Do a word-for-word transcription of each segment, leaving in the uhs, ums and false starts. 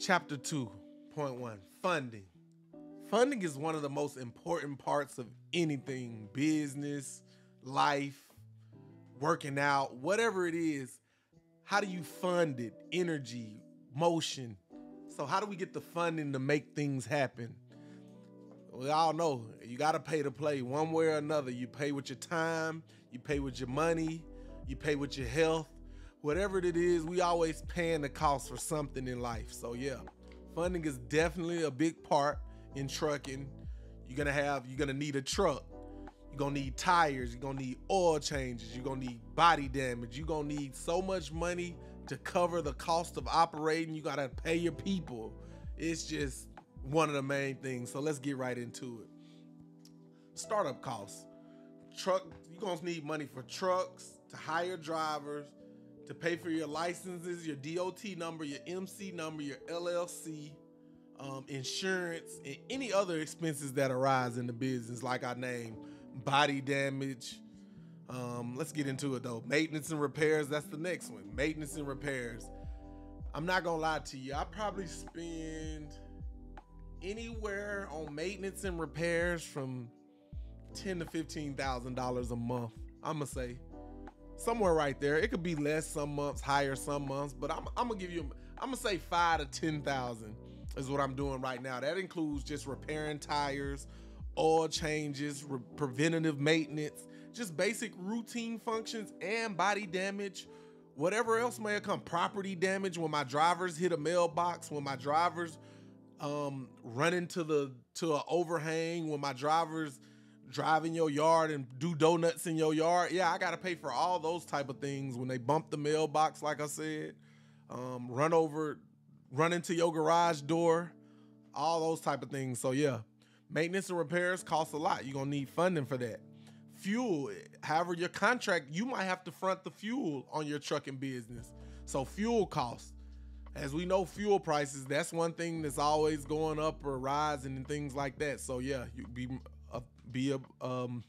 Chapter two point one, funding. Funding is one of the most important parts of anything, business, life, working out, whatever it is. How do you fund it? Energy, motion. So how do we get the funding to make things happen? We all know you got to pay to play one way or another. You pay with your time, you pay with your money, you pay with your health. Whatever it is, we always paying the cost for something in life. So yeah, funding is definitely a big part in trucking. You're gonna have, you're gonna need a truck. You're gonna need tires, you're gonna need oil changes, you're gonna need body damage, you're gonna need so much money to cover the cost of operating. You gotta pay your people. It's just one of the main things. So let's get right into it. Startup costs. Truck, you're gonna need money for trucks, to hire drivers, to pay for your licenses, your D O T number, your M C number, your L L C, um, insurance, and any other expenses that arise in the business, like I named, body damage. Um, let's get into it though. Maintenance and repairs, that's the next one. Maintenance and repairs. I'm not gonna lie to you, I probably spend anywhere on maintenance and repairs from ten to fifteen thousand dollars a month. I'ma say somewhere right there. It could be less some months, higher some months, but I'm, I'm gonna give you, I'm gonna say five to ten thousand is what I'm doing right now. That includes just repairing tires, oil changes, re preventative maintenance, just basic routine functions, and body damage. Whatever else may come, property damage when my drivers hit a mailbox, when my drivers um run into the to an overhang, when my drivers drive in your yard and do donuts in your yard. Yeah, I gotta pay for all those type of things. When they bump the mailbox, like I said, um run over run into your garage door, all those type of things. So yeah, maintenance and repairs cost a lot. You're gonna need funding for that. Fuel, however your contract, you might have to front the fuel on your trucking business. So fuel costs, as we know, fuel prices, that's one thing that's always going up or rising and things like that. So yeah, you be a, be a, um,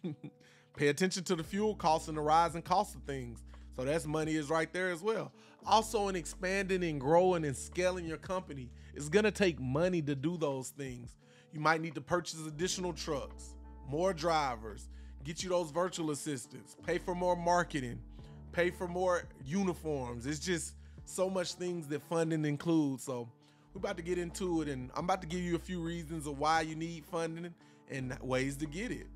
pay attention to the fuel costs and the rising cost of things. So that's money is right there as well. Also in expanding and growing and scaling your company, it's gonna take money to do those things. You might need to purchase additional trucks, more drivers, get you those virtual assistants, pay for more marketing, pay for more uniforms. It's just so much things that funding includes. So we're about to get into it, and I'm about to give you a few reasons of why you need funding and ways to get it.